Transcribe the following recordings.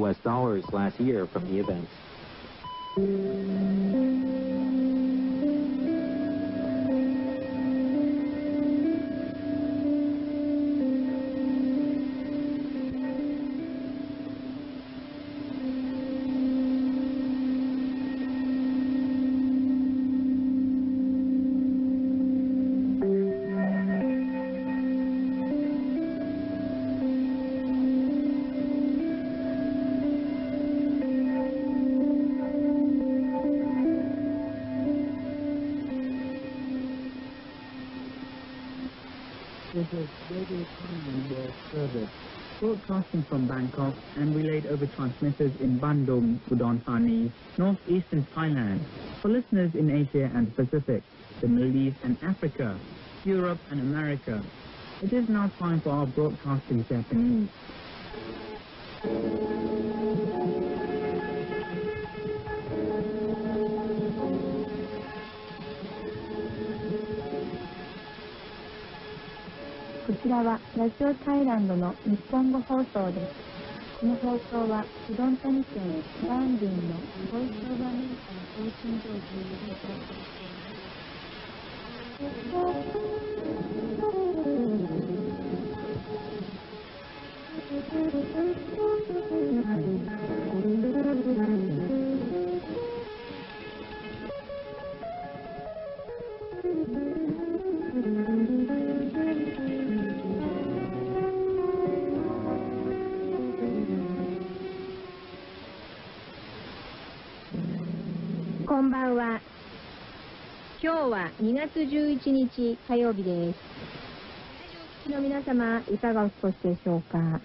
U.S. dollars last year from the event. This is Radio Prime Minister Service, broadcasting from Bangkok and relayed over transmitters in Bandung, Udon Thani, northeastern Thailand, for listeners in Asia and the Pacific, the Middle East and Africa, Europe and America. It is now time for our broadcast in Japanese.こちらはラジオタイランドの日本語放送です。この放送はうどん谷県バンドゥンのボイスオブアメリカの放送上で放送しています。こんばんは。今日は2月11日火曜日です。お聞きの皆様、いかがお過ごしでしょうか。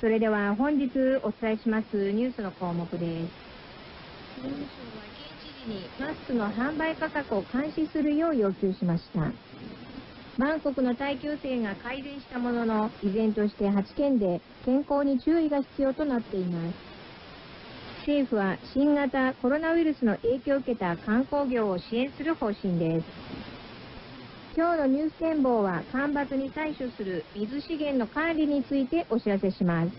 それでは本日お伝えしますニュースの項目です。法務省は県知事にマスクの販売価格を監視するよう要求しました。バンコクの耐久性が改善したものの、依然として8県で健康に注意が必要となっています。政府は新型コロナウイルスの影響を受けた観光業を支援する方針です。今日のニュース展望は干ばつに対処する水資源の管理についてお知らせします。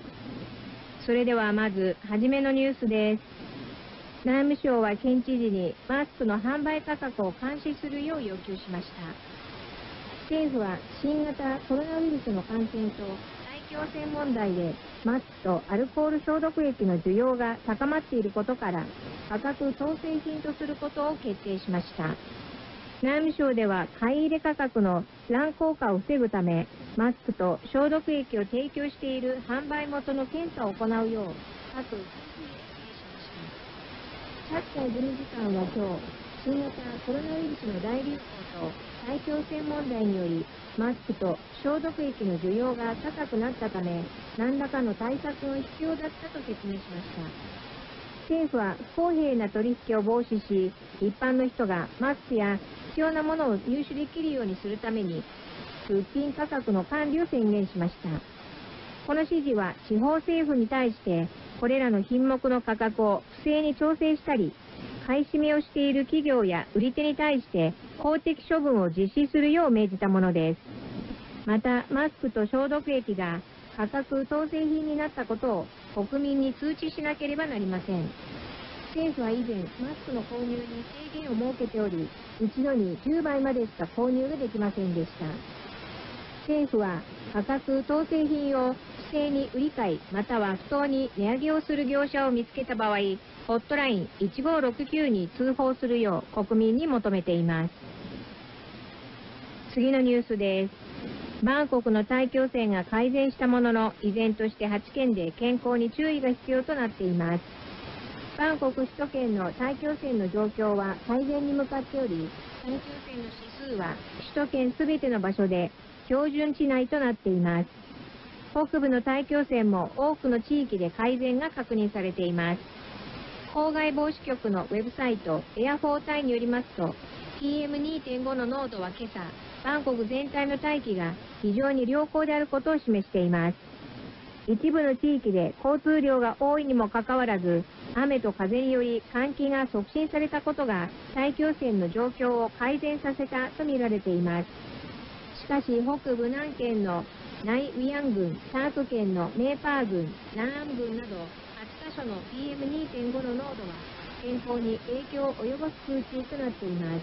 それではまずはじめのニュースです。内務省は県知事にマスクの販売価格を監視するよう要求しました。政府は新型コロナウイルスの感染と大気汚染問題でマスクとアルコール消毒液の需要が高まっていることから価格調整品とすることを決定しました。内務省では買い入れ価格の乱高下を防ぐためマスクと消毒液を提供している販売元の検査を行うよう各自治体に指示しました。各国の事務機関は今日新型コロナウイルスの大流行と大気汚染問題によりマスクと消毒液の需要が高くなったため、何らかの対策が必要だったと説明しました。政府は不公平な取引を防止し、一般の人がマスクや必要なものを入手できるようにするために、物品価格の管理を宣言しました。この指示は地方政府に対して、これらの品目の価格を不正に調整したり、買い占めをしている企業や売り手に対して法的処分を実施するよう命じたものです。また、マスクと消毒液が価格統制品になったことを国民に通知しなければなりません。政府は以前、マスクの購入に制限を設けており、一度に10枚までしか購入ができませんでした。政府は価格統制品を不正に売り買いまたは不当に値上げをする業者を見つけた場合、ホットライン1569に通報するよう国民に求めています。次のニュースです。バンコクの大気汚染が改善したものの、依然として8県で健康に注意が必要となっています。バンコク首都圏の大気汚染の状況は改善に向かっており、大気汚染の指数は首都圏すべての場所で標準値内となっています。北部の大気汚染も多くの地域で改善が確認されています。公害防止局のウェブサイトエアフォータイによりますと PM2.5 の濃度は今朝バンコク全体の大気が非常に良好であることを示しています。一部の地域で交通量が多いにもかかわらず雨と風により換気が促進されたことが大気汚染の状況を改善させたとみられています。しかし北部南県のナイウィアン郡、ターク県のメーパー郡、南安郡など8カ所の PM2.5 の濃度は健康に影響を及ぼす空気となっています。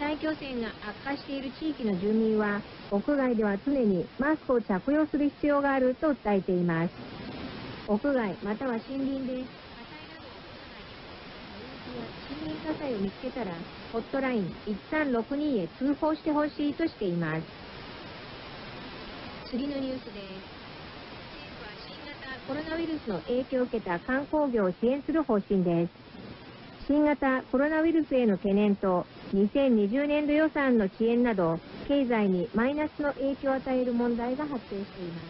大気汚染が悪化している地域の住民は、屋外では常にマスクを着用する必要があると訴えています。屋外または森林で森林火災を見つけたら、ホットライン1362へ通報してほしいとしています。次のニュースです。コロナウイルスの影響を受けた観光業を支援する方針です。新型コロナウイルスへの懸念と2020年度予算の遅延など、経済にマイナスの影響を与える問題が発生しています。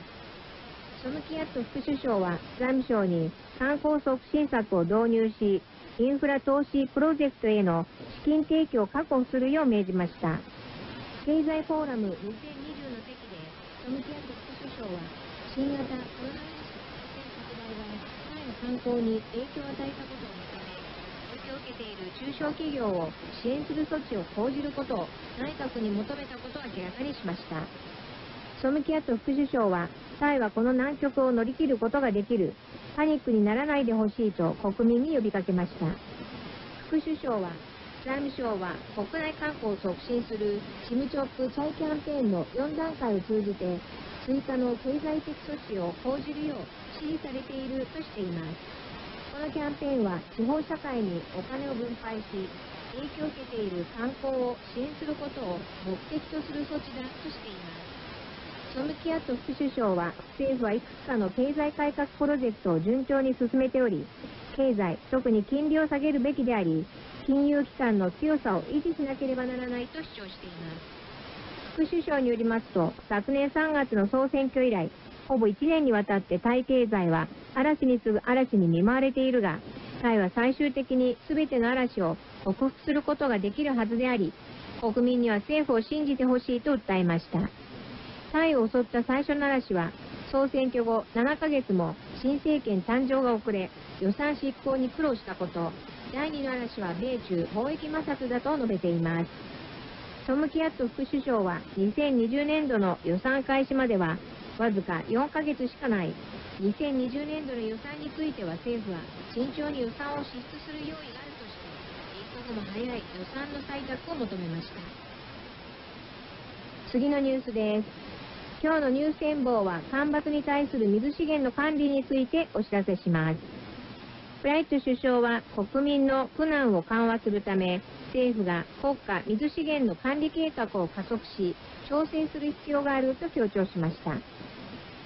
ショムキアット副首相は財務省に観光促進策を導入し、インフラ投資プロジェクトへの資金提供を確保するよう命じました。経済フォーラム2020の席で、ショムキアット副首相は新型コロナウイルス観光に影響を与えたことを認め、影響を受けている中小企業を支援する措置を講じることを内閣に求めたことを明らかにしました。ショムキアット副首相は、タイはこの難局を乗り切ることができる、パニックにならないでほしいと国民に呼びかけました。副首相は、財務省は国内観光を促進するシムチョップチャイキャンペーンの4段階を通じて、追加の経済的措置を講じるよう指示されているとしています。このキャンペーンは地方社会にお金を分配し、影響を受けている観光を支援することを目的とする措置だとしています。ショムキアット副首相は、政府はいくつかの経済改革プロジェクトを順調に進めており、経済、特に金利を下げるべきであり、金融機関の強さを維持しなければならないと主張しています。副首相によりますと、昨年3月の総選挙以来、ほぼ1年にわたってタイ経済は嵐に次ぐ嵐に見舞われているが、タイは最終的に全ての嵐を克服することができるはずであり、国民には政府を信じてほしいと訴えました。タイを襲った最初の嵐は、総選挙後7ヶ月も新政権誕生が遅れ、予算執行に苦労したこと、第2の嵐は米中貿易摩擦だと述べています。ショムキアット副首相は2020年度の予算開始まではわずか4ヶ月しかない。2020年度の予算については政府は慎重に予算を支出する用意があるとして一刻も早い予算の採択を求めました。次のニュースです。今日のニュース展望は干ばつに対する水資源の管理についてお知らせします。プライト首相は国民の苦難を緩和するため、政府が国家水資源の管理計画を加速し、調整する必要があると強調しました。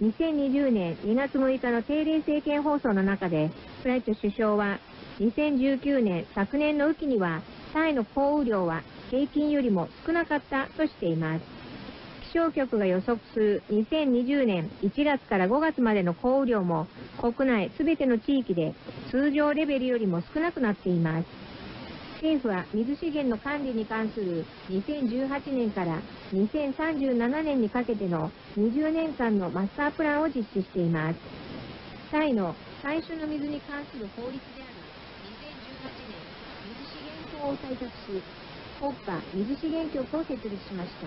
2020年2月6日の定例政見放送の中で、プライト首相は、2019年昨年の雨季には、タイの降雨量は平均よりも少なかったとしています。気象局が予測する2020年1月から5月までの降雨量も、国内すべての地域で通常レベルよりも少なくなっています。政府は水資源の管理に関する2018年から2037年にかけての20年間のマスタープランを実施しています。タイの最初の水に関する法律である2018年水資源法を採択し、国家水資源局を設立しました。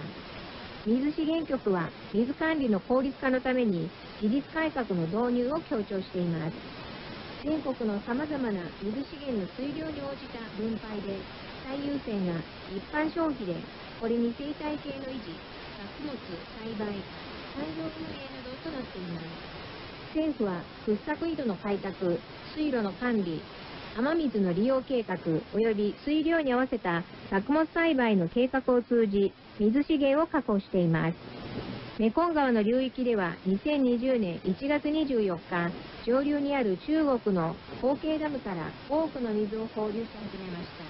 水資源局は水管理の効率化のために技術改革の導入を強調しています。全国のさまざまな水資源の水量に応じた分配で、最優先が一般消費で、これに生態系の維持、作物、栽培、産業運営などとなっています。政府は掘削井戸の開拓、水路の管理、雨水の利用計画及び水量に合わせた作物栽培の計画を通じ、水資源を確保しています。メコン川の流域では2020年1月24日、上流にある中国の後継ダムから多くの水を放流し始めました。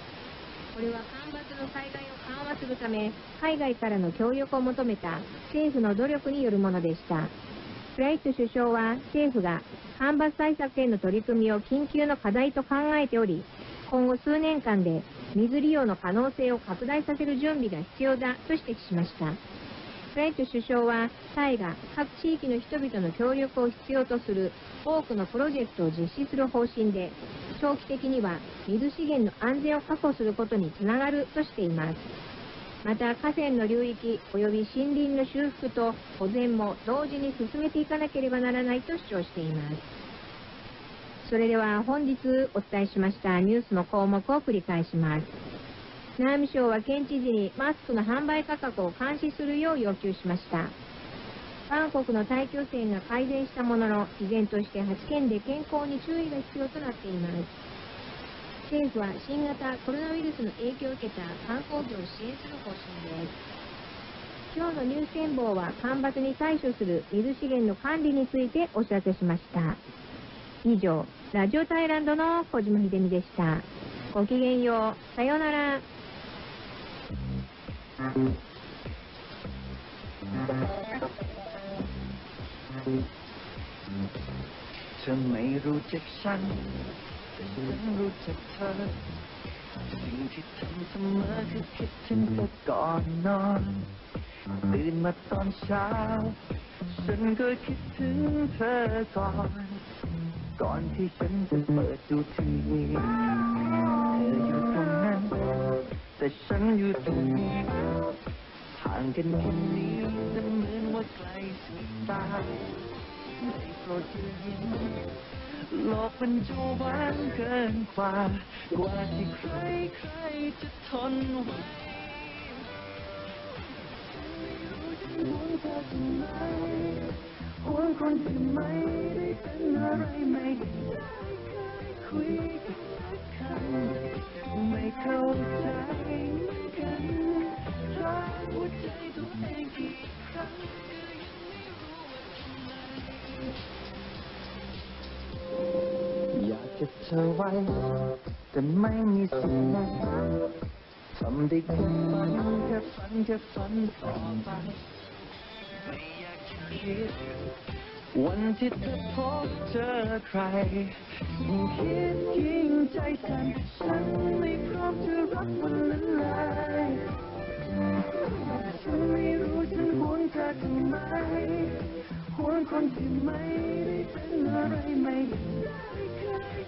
これは干ばつの災害を緩和するため、海外からの協力を求めた政府の努力によるものでした。プライト首相は政府が干ばつ対策への取り組みを緊急の課題と考えており、今後数年間で水利用の可能性を拡大させる準備が必要だと指摘しました。プライト首相は、タイが各地域の人々の協力を必要とする多くのプロジェクトを実施する方針で、長期的には水資源の安全を確保することにつながるとしています。また、河川の流域及び森林の修復と保全も同時に進めていかなければならないと主張しています。それでは本日お伝えしましたニュースの項目を繰り返します。南省は県知事にマスクの販売価格を監視するよう要求しました。韓国の大気汚染が改善したものの、依然として8県で健康に注意が必要となっています。政府は新型コロナウイルスの影響を受けた観光業を支援する方針です。今日のニュース展望は干ばつに対処する水資源の管理についてお知らせしました。以上、ラジオタイランドの小島秀美でした。ごきげんよう。さようなら。จะไม่รู้จักฉันแต่ฉันรู้จักเธอสิ่งที่ทำเสมอคือคิดถึงเธอก่อนนอนตื่นมาตอนเช้าฉันก็คิดถึงเธอก่อนที่ฉันจะเปิดดูทีวีเธออยู่ตรงนั้นแต่ฉันอยู่ตรงนี้ห่างกันแค่นี้แต่เหมือนว่าไกลสุดตาได้โปรดเธอยิ้มโลกมันจูบานเกินกว่าที่ใครจะทนไหวฉันไม่รู้จะห่วงเธอทำไมห่วงคนที่ไม่ได้เป็นอะไรไม่ได้คุยกันสักคำไม่เข้าใจเหมือนกันรักหัวใจตัวเองกี่ครั้งอยากจะเธอไว้แต่ไม่มีสิ่งใดทำได้แค่ฝันต่อไปไม่อยากจะคิดวันที่เธอพบเจอใครคิดยิ่งใจสั่นฉันไม่พร้อมจะรับวันนั้นเลยฉันไม่รู้ฉันห่วงเธอทำไมห่วงคนที่ไม่ได้เป็นอะไรไม่ได้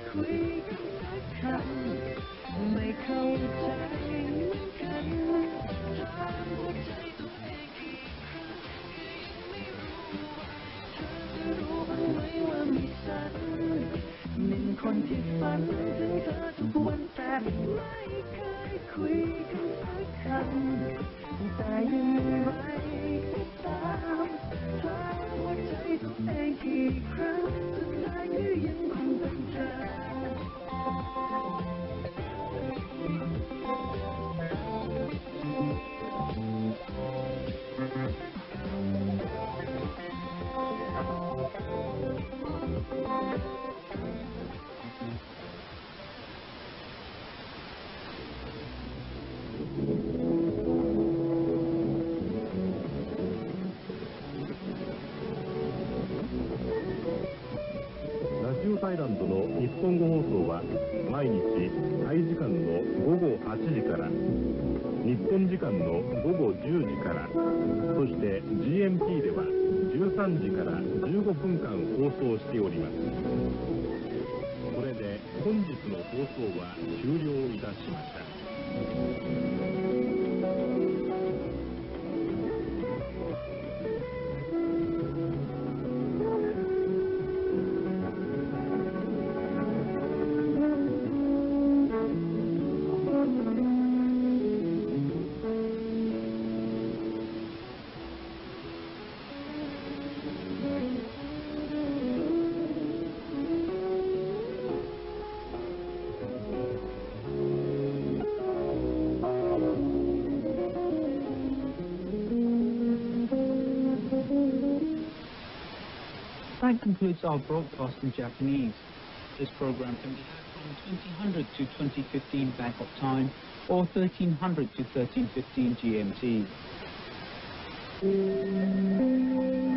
เคยคุยกันสักคำไม่เข้าใจเหมือนกันถามหัวใจตัวเองกี่ครั้งไม่รู้ว่าเธอจะรู้บ้างไหมว่ามีฉันหนึ่งคนที่ฝันถึงเธอทุกวันแต่ไม่เคยคุยกันสักคำแต่ยังไร้ตามถามหัวใจตัวเองกี่ครั้งสุดท้ายก็ยังคงเป็นเธอラジオタイランドの日本語放送は毎日タイ時間の午後8時から日本時間の午後10時からそして GMT では13時から15分間放送しております。これで本日の放送は終了いたしました。That concludes our broadcast in Japanese. This program can be heard from 2000 to 2015 Bangkok time or 1300 to 1315 GMT.